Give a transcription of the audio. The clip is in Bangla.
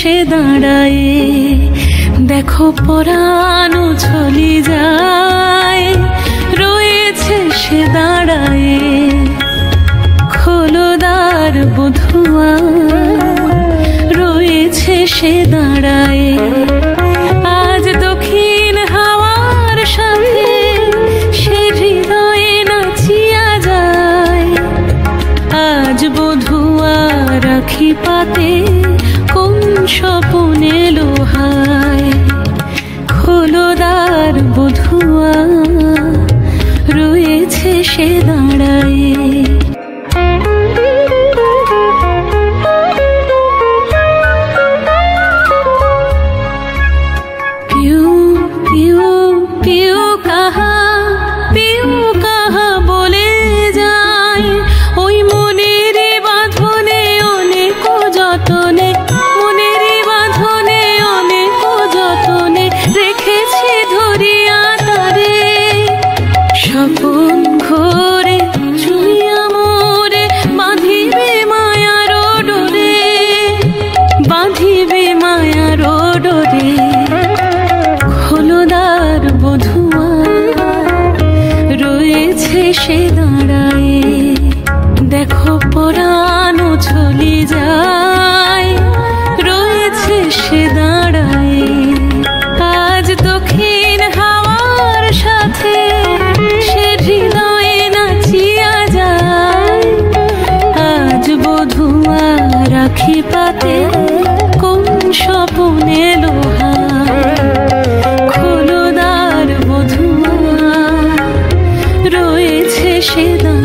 এসে দাঁড়ায় দেখো পরাণ চলে যায় রয়েছে সে দাঁড়ায় খোলো দ্বার বধুয়া রয়েছে সে দাঁড়ায় আজ দক্ষিণ হাওয়ার সাথে সে হৃদয়ে নাচিয়া যায় আজ বধুয়া রাখি পাতে স্বপনে লোহায় খোলো দ্বার বধুয়া রয়েছে সে দাঁড়ায় পিউ পিউ পিউ কাহা বলে যায় ওই মনের বাঁধনে অনেক যতনে সে দাঁড়ায় দেখো পরাণ চলে যায় রয়েছে সে দাঁড়ায় আজ দক্ষিণ হাওয়ার সাথে সে হৃদয়ে নাচিয়া যায় আজ বধুয়া রাখি পাতে কোন স্বপনে she